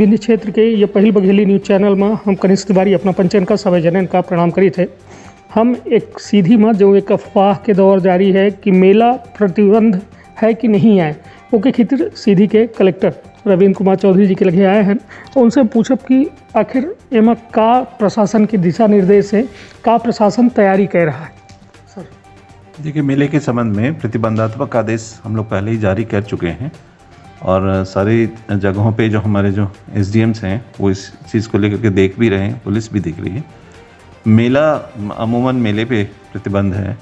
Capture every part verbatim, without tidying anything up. विंध्य क्षेत्र के ये पहल बघेली न्यूज़ चैनल में हम कनिष्क तिवारी अपना पंचन का सवै जनन का प्रणाम करी थे। हम एक सीधी में जो एक अफवाह के दौर जारी है कि मेला प्रतिबंध है कि नहीं आए, ओके खितिर सीधी के कलेक्टर रविन्द्र कुमार चौधरी जी के लगे आए हैं। उनसे पूछब कि आखिर एम का प्रशासन के दिशा निर्देश है, का प्रशासन तैयारी कर रहा है। सर देखिए, मेले के संबंध में प्रतिबंधात्मक आदेश हम लोग पहले ही जारी कर चुके हैं और सारी जगहों पे जो हमारे जो एसडीएम्स हैं वो इस चीज़ को लेकर के देख भी रहे हैं, पुलिस भी देख रही है। मेला अमूमन मेले पे प्रतिबंध है,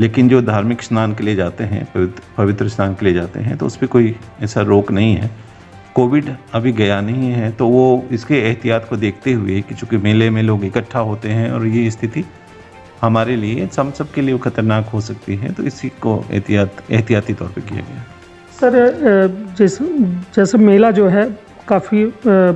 लेकिन जो धार्मिक स्नान के लिए जाते हैं, पवित्र पवित्र स्नान के लिए जाते हैं, तो उस पर कोई ऐसा रोक नहीं है। कोविड अभी गया नहीं है, तो वो इसके एहतियात को देखते हुए कि चूँकि मेले में लोग इकट्ठा होते हैं और ये स्थिति हमारे लिए, हम सब के लिए खतरनाक हो सकती है, तो इसी को एहतियात एहतियाती तौर पर किया गया। सर जैसे जैसे मेला जो है काफ़ी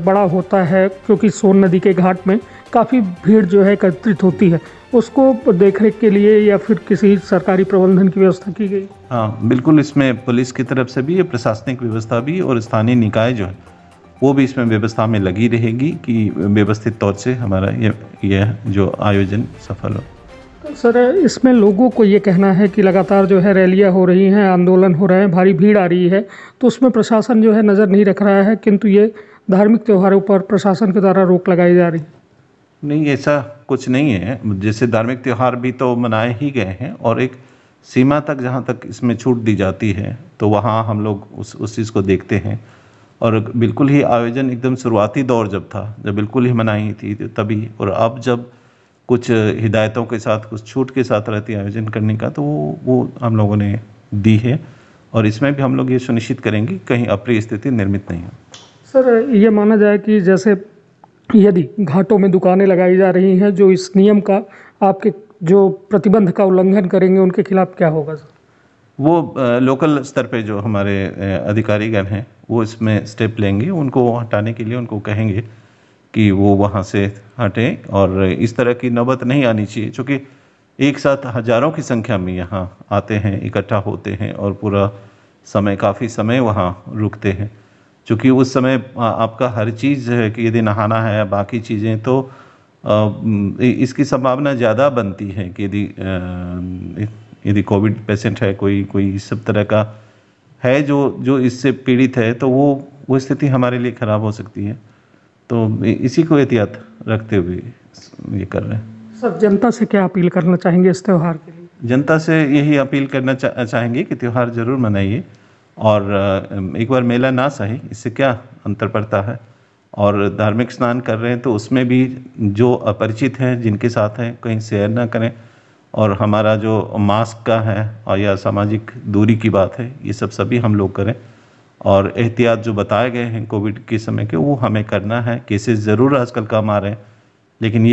बड़ा होता है, क्योंकि सोन नदी के घाट में काफ़ी भीड़ जो है एकत्रित होती है, उसको देखरेख के लिए या फिर किसी सरकारी प्रबंधन की व्यवस्था की गई? हाँ बिल्कुल, इसमें पुलिस की तरफ से भी है, प्रशासनिक व्यवस्था भी और स्थानीय निकाय जो है वो भी इसमें व्यवस्था में लगी रहेगी कि व्यवस्थित तौर से हमारा यह यह जो आयोजन सफल हो। सर इसमें लोगों को ये कहना है कि लगातार जो है रैलियां हो रही हैं, आंदोलन हो रहे हैं, भारी भीड़ आ रही है, तो उसमें प्रशासन जो है नज़र नहीं रख रहा है, किंतु ये धार्मिक त्योहारों पर प्रशासन के द्वारा रोक लगाई जा रही है। नहीं, ऐसा कुछ नहीं है। जैसे धार्मिक त्यौहार भी तो मनाए ही गए हैं और एक सीमा तक जहाँ तक इसमें छूट दी जाती है तो वहाँ हम लोग उस उस चीज़ को देखते हैं। और बिल्कुल ही आयोजन एकदम शुरुआती दौर जब था, जब बिल्कुल ही मनाही थी तभी, और अब जब कुछ हिदायतों के साथ, कुछ छूट के साथ रहती आयोजन करने का, तो वो वो हम लोगों ने दी है और इसमें भी हम लोग ये सुनिश्चित करेंगे कहीं अप्रिय स्थिति निर्मित नहीं हो। सर ये माना जाए कि जैसे यदि घाटों में दुकानें लगाई जा रही हैं, जो इस नियम का, आपके जो प्रतिबंध का उल्लंघन करेंगे उनके खिलाफ क्या होगा? सर वो लोकल स्तर पर जो हमारे अधिकारीगण हैं वो इसमें स्टेप लेंगे, उनको हटाने के लिए उनको कहेंगे कि वो वहाँ से हटें और इस तरह की नौबत नहीं आनी चाहिए, क्योंकि एक साथ हज़ारों की संख्या में यहाँ आते हैं, इकट्ठा होते हैं और पूरा समय, काफ़ी समय वहाँ रुकते हैं, क्योंकि उस समय आपका हर चीज़ है कि यदि नहाना है बाकी चीज़ें, तो इसकी संभावना ज़्यादा बनती है कि यदि यदि कोविड पेशेंट है, कोई कोई सब तरह का है जो जो इससे पीड़ित है, तो वो वो स्थिति हमारे लिए ख़राब हो सकती है, तो इसी को एहतियात रखते हुए ये कर रहे हैं। सर जनता से क्या अपील करना चाहेंगे इस त्यौहार के लिए? जनता से यही अपील करना चा, चाहेंगे कि त्यौहार ज़रूर मनाइए और एक बार मेला ना सही, इससे क्या अंतर पड़ता है। और धार्मिक स्नान कर रहे हैं तो उसमें भी जो अपरिचित हैं, जिनके साथ हैं, कहीं शेयर ना करें और हमारा जो मास्क का है और या सामाजिक दूरी की बात है, ये सब सभी हम लोग करें और एहतियात जो बताए गए हैं कोविड के समय के, वो हमें करना है। केसेस ज़रूर आजकल कम आ रहे हैं, लेकिन ये